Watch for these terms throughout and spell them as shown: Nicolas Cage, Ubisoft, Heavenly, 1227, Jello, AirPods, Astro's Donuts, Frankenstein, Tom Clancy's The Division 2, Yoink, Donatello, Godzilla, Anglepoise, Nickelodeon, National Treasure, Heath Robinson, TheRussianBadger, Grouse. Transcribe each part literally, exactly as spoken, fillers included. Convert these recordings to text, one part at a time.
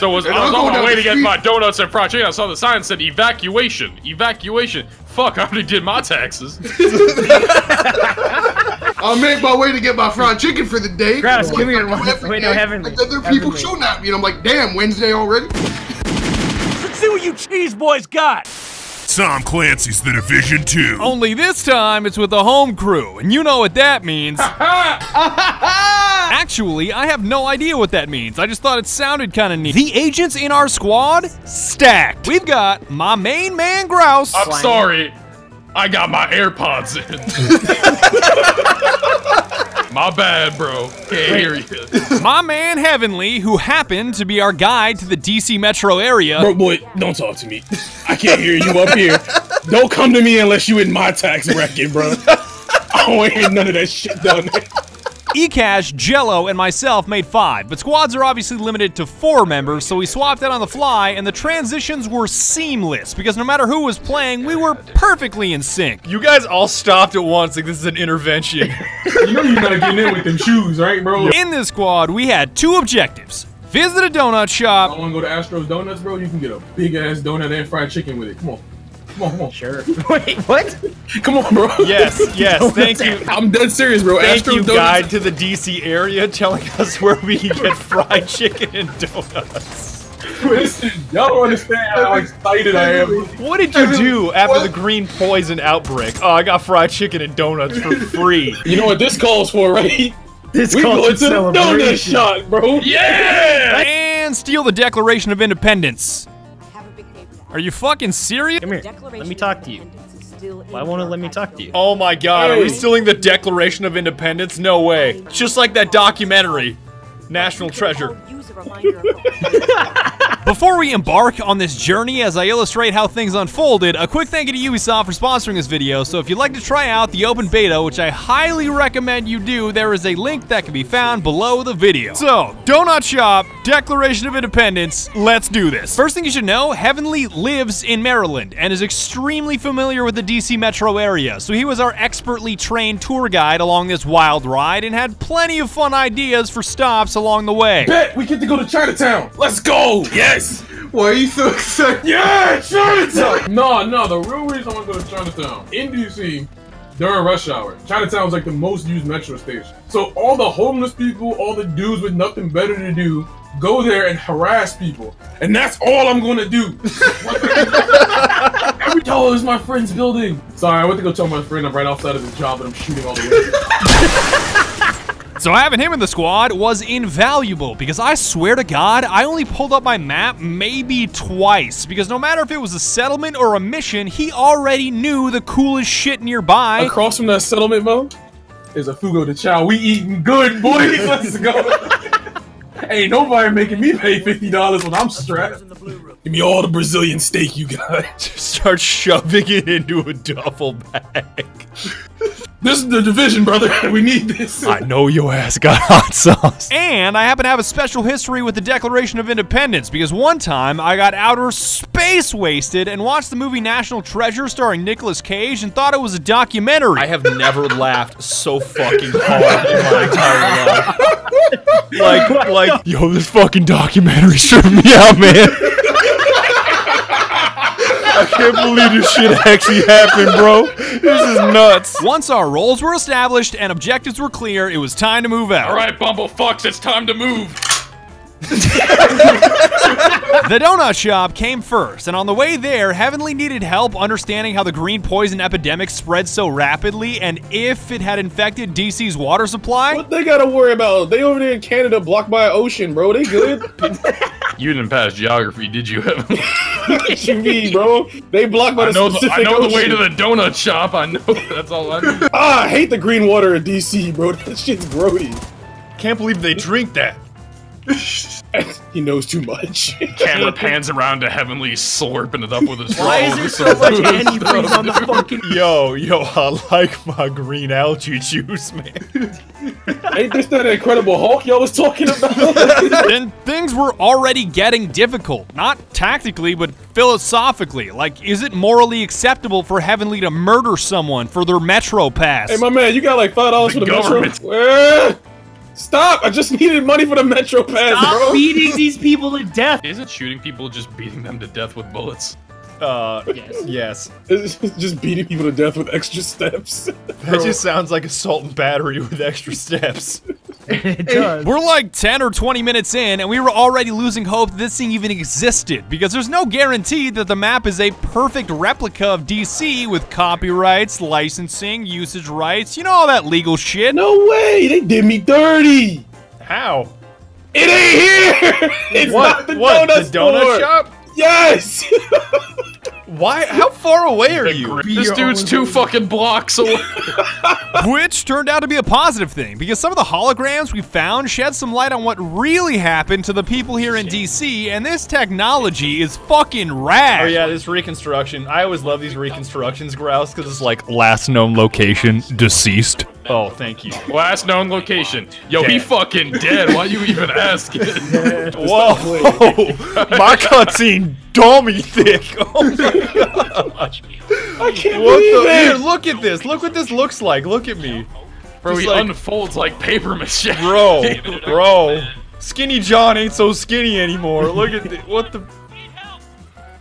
So was, I was on my way to get my donuts and fried chicken. I saw the sign that said evacuation, evacuation. Fuck, I already did my taxes. I'll make my way to get my fried chicken for the day. Grouse, come here. Wait, no, Heavenly. Other people shooting at me, and I'm like, damn, Wednesday already? Let's see what you cheese boys got. Tom Clancy's The Division two. Only this time, it's with the home crew, and you know what that means. Actually, I have no idea what that means. I just thought it sounded kind of neat. The agents in our squad? Stacked. We've got my main man, Grouse. I'm sorry. I got my AirPods in. My bad, bro. Can't hear you. My man, Heavenly, who happened to be our guide to the D C metro area. Bro, boy, don't talk to me. I can't hear you up here. Don't come to me unless you in my tax bracket, bro. I don't hear none of that shit down there. E-Cash, Jello, and myself made five, but squads are obviously limited to four members, so we swapped out on the fly, and the transitions were seamless, because no matter who was playing, we were perfectly in sync. You guys all stopped at once, like this is an intervention. You know you gotta get in with them shoes, right, bro? In this squad, we had two objectives. Visit a donut shop. I wanna go to Astro's Donuts, bro? You can get a big-ass donut and fried chicken with it, come on. Come on, come on. Sure. Wait, what? Come on, bro. Yes, yes, thank you. I'm dead serious, bro. Thank Astro you, donuts. Guide to the D C area, telling us where we can get fried chicken and donuts. Listen, y'all don't understand how excited I am. What did you do after what? the green poison outbreak? Oh, I got fried chicken and donuts for free. You know what this calls for, right? This we calls for celebration. We going to the donut shop, bro. Yeah! And steal the Declaration of Independence. Are you fucking serious? Come here, let me talk to you. Why won't it let me talk to you? Oh my god, are we stealing the Declaration of Independence? No way. It's just like that documentary, National Treasure. Before we embark on this journey, as I illustrate how things unfolded, a quick thank you to Ubisoft for sponsoring this video. So if you'd like to try out the open beta, which I highly recommend you do, there is a link that can be found below the video. So, donut shop, Declaration of Independence, let's do this. First thing you should know, Heavenly lives in Maryland and is extremely familiar with the D C metro area. So he was our expertly trained tour guide along this wild ride and had plenty of fun ideas for stops along the way. Bet we get to go to Chinatown. Let's go! Yes! Why are you so excited? Yeah, Chinatown! No, no, the real reason I want to go to Chinatown, in D C, during rush hour, Chinatown is like the most used metro station. So all the homeless people, all the dudes with nothing better to do, go there and harass people. And that's all I'm gonna do. Every dollar is my friend's building. Sorry, I went to go tell my friend I'm right outside of his job and I'm shooting all the way. So having him in the squad was invaluable because I swear to God, I only pulled up my map maybe twice because no matter if it was a settlement or a mission, he already knew the coolest shit nearby. Across from that settlement, bro, is a Fugo de Chow. We eating good, boys. Let's go. Ain't nobody making me pay fifty dollars when I'm strapped. Give me all the Brazilian steak you got. Just start shoving it into a duffel bag. This is The Division, brother. We need this. I know your ass got hot sauce. And I happen to have a special history with the Declaration of Independence because one time I got outer space wasted and watched the movie National Treasure starring Nicolas Cage and thought it was a documentary. I have never laughed so fucking hard in my entire life. Like, like, yo, this fucking documentary tripped me out, man. I can't believe this shit actually happened, bro. This is nuts. Once our roles were established and objectives were clear, it was time to move out. All right, bumblefucks, it's time to move. The donut shop came first, and on the way there, Heavenly needed help understanding how the green poison epidemic spread so rapidly and if it had infected D C's water supply. What they gotta worry about? They over there in Canada blocked by an ocean, bro. They good? You didn't pass geography, did you, Heavenly? What you mean, bro? They blocked by the specific ocean. I know the way to the donut shop. I know. That's all I know. Ah, I hate the green water in D C, bro. That shit's grody. Can't believe they drink that. He knows too much. Camera pans around to Heavenly slurping it up with his. Why is there so much antifreeze on the fucking? Yo, yo, I like my green algae juice, man. Ain't this that Incredible Hulk y'all was talking about? Then things were already getting difficult. Not tactically, but philosophically. Like, is it morally acceptable for Heavenly to murder someone for their metro pass? Hey, my man, you got like five dollars for the government. Metro? Stop! I just needed money for the Metro Pass, Stop bro! Stop beating these people to death! Isn't shooting people just beating them to death with bullets? Uh, yes. Yes. It's just beating people to death with extra steps. That just sounds like assault and battery with extra steps. It does. We're like ten or twenty minutes in, and we were already losing hope that this thing even existed, because there's no guarantee that the map is a perfect replica of D C with copyrights, licensing, usage rights, you know, all that legal shit. No way! They did me dirty! How? It ain't here! It's what? Not the what? donut the donut store. shop? Yes! Why? How far away are you? This dude's two fucking blocks away. Which turned out to be a positive thing, because some of the holograms we found shed some light on what really happened to the people here in D C, and this technology is fucking rad. Oh yeah, this reconstruction. I always love these reconstructions, Grouse, because it's like, last known location, deceased. Oh, thank you. Last known location. Yo, dead. He fucking dead. Why you even asking? Whoa. My cutscene dummy thick. Oh my god. I can't what believe the, it. Dude, look at this. Look what this looks like. Look at me. Bro, Just he like, unfolds like paper mache. Bro, bro. Skinny John ain't so skinny anymore. Look at this. What the...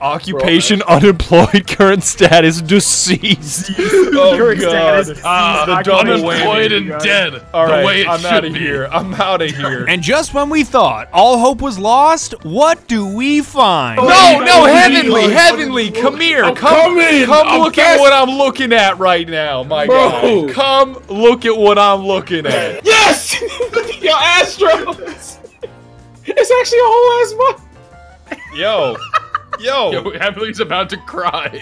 Occupation, bro, unemployed, current status, deceased. Oh, current God. Status, ah, the unemployed and dead. All right, the way it I'm out of here. I'm out of here. And just when we thought all hope was lost, what do we find? Oh, no, no, Heavenly, Heavenly, look, come here. I'm come coming. come I'm look fast. at what I'm looking at right now, my bro. God. Come look at what I'm looking at. Yes! Yo, Astros. It's actually a whole ass month. Yo. Yo. Yo, Heavenly's about to cry.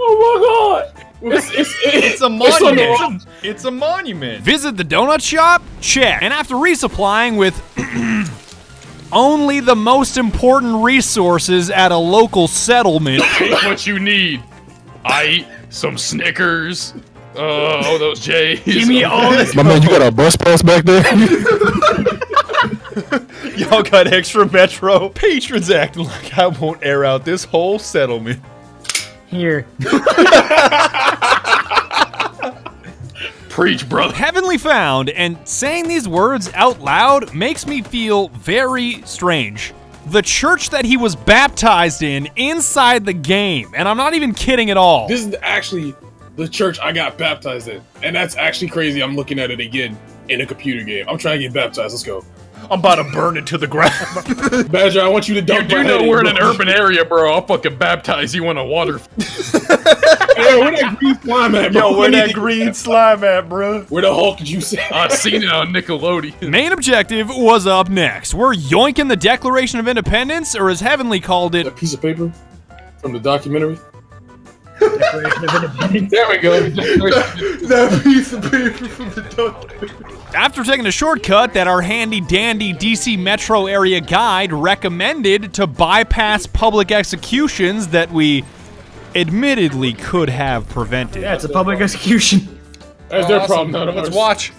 Oh my god! It's, it's, it's, it's a monument. It's a, it's a monument. Visit the donut shop? Check. And after resupplying with only the most important resources at a local settlement. Take what you need. I eat some Snickers. Uh, oh, those J's. Give me all this. My man, you got a bus pass back there? Y'all got extra Metro? Patrons acting like I won't air out this whole settlement. Here. Preach, brother. Heavenly found, and saying these words out loud makes me feel very strange. The church that he was baptized in inside the game, and I'm not even kidding at all. This is actually the church I got baptized in, and that's actually crazy. I'm looking at it again in a computer game. I'm trying to get baptized. Let's go. I'm about to burn it to the ground. Badger, I want you to dump You do know we're in an urban area, bro. I'll fucking baptize you in a water. Yo, where that green slime at, bro? Yo, where that green slime at, bro? Where the Hulk did you see? I seen it on Nickelodeon. Main objective was up next. We're yoinking the Declaration of Independence, or as Heavenly called it, a piece of paper from the documentary. Declaration of Independence. There we go. That, that piece of paper from the documentary. After taking a shortcut that our handy-dandy D C metro area guide recommended to bypass public executions that we admittedly could have prevented. Yeah, it's a public execution. That's their problem, none of us. Let's watch.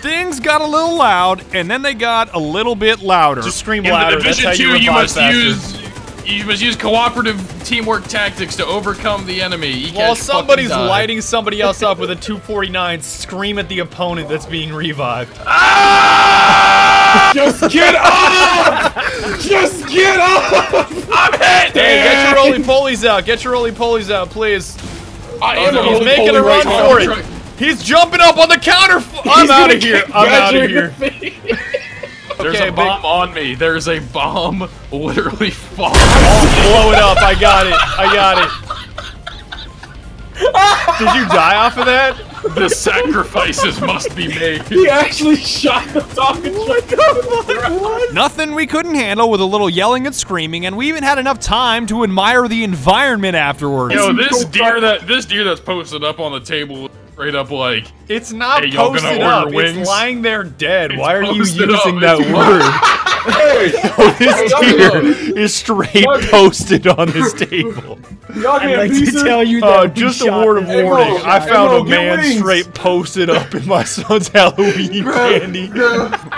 Things got a little loud, and then they got a little bit louder. Just scream louder. In the Division two, you must use... You must use cooperative teamwork tactics to overcome the enemy. While somebody's lighting somebody else up with a two forty-nine, scream at the opponent that's being revived. Ah! Just get up! Just get up! I'm hit! Hey, get your roly-polies out. Get your roly-polies out, please. I am He's making a run for it. He's jumping up on the counter. I'm out of here. I'm out of here. There's okay, a bomb big... on me. There's a bomb literally falling. Blow it up. I got it. I got it. Did you die off of that? The sacrifices must be made. He actually shot the top and what the fuck? Nothing we couldn't handle with a little yelling and screaming, and we even had enough time to admire the environment afterwards. Yo, this deer that this deer that's posted up on the table straight up like, it's not hey, posted up, wings? It's lying there dead. It's Why are you using up. that it's word? Hey, yo, this deer is straight posted on this table. I'd like to tell you that uh, just a word of warning, hey, bro, I found hey, bro, a man wings. straight posted up in my son's Halloween candy.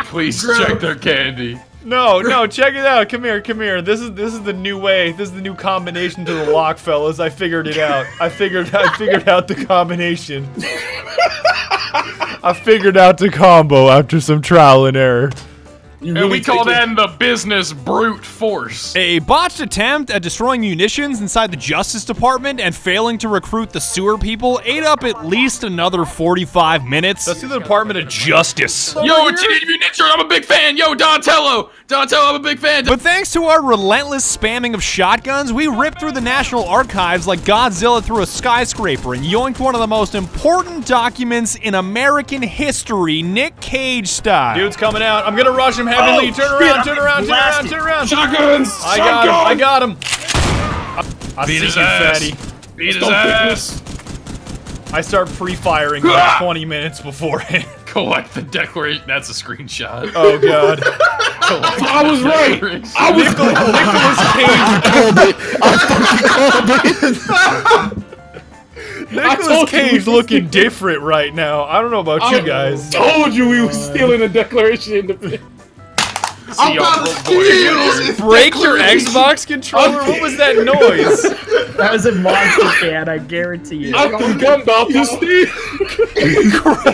Please check their candy. No, no, check it out. Come here, come here. This is this is the new way. This is the new combination to the lock, fellas. I figured it out. I figured I figured out the combination. I figured out the combo after some trial and error. You and really we call that the business brute force. A botched attempt at destroying munitions inside the Justice Department and failing to recruit the sewer people ate up at least another forty-five minutes. Let's do the Department of Justice. Yo, I'm a big fan. Yo, Donatello. Donatello, I'm a big fan. But thanks to our relentless spamming of shotguns, we ripped through the National Archives like Godzilla through a skyscraper and yoinked one of the most important documents in American history, Nick Cage style. Dude's coming out. I'm gonna rush him. Heavenly, oh, turn around, turn around, turn around, turn around. Shotguns! I got him, I got him. I beat his ass. Beat his ass. I start pre-firing like twenty minutes beforehand. Collect the declaration. That's a screenshot. Oh, God. I was right. I was Nicolas Cage. I fucking called it. Nicolas Cage looking different right now. I don't know about I you guys. Told you we were stealing a Declaration of Independence. I'm about to steal. Break your Xbox controller? What was that noise? That was a monster fan, I guarantee you. I think I'm about to steal.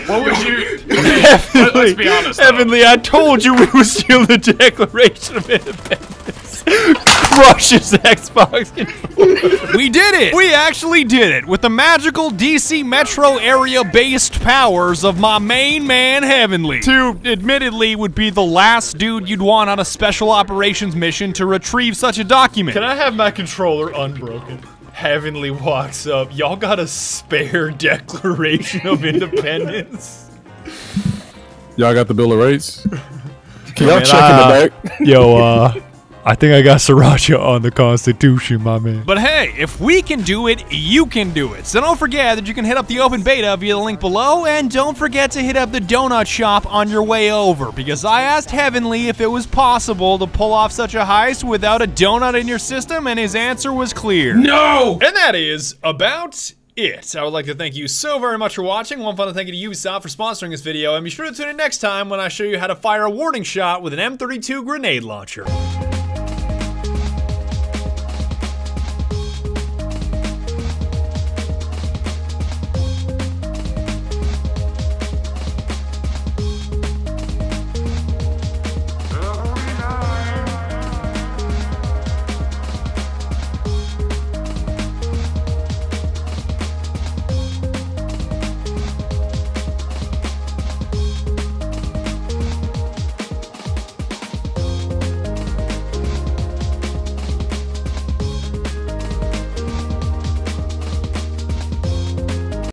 What would you... Heavenly, let's be honest. Heavenly, though. I told you we were stealing the Declaration of Independence. Crushes Xbox controller. We did it! We actually did it with the magical D C metro area based powers of my main man Heavenly. Who admittedly would be the last dude you'd want on a special operations mission to retrieve such a document. Can I have my controller unbroken? Heavenly walks up. Y'all got a spare Declaration of Independence? Y'all got the Bill of Rights? Can y'all check uh, in the back? Yo, uh... I think I got sriracha on the Constitution, my man. But hey, if we can do it, you can do it. So don't forget that you can hit up the open beta via the link below, and don't forget to hit up the donut shop on your way over, because I asked Heavenly if it was possible to pull off such a heist without a donut in your system, and his answer was clear. No! And that is about it. I would like to thank you so very much for watching. One final thank you to Ubisoft for sponsoring this video, and be sure to tune in next time when I show you how to fire a warning shot with an M thirty-two grenade launcher.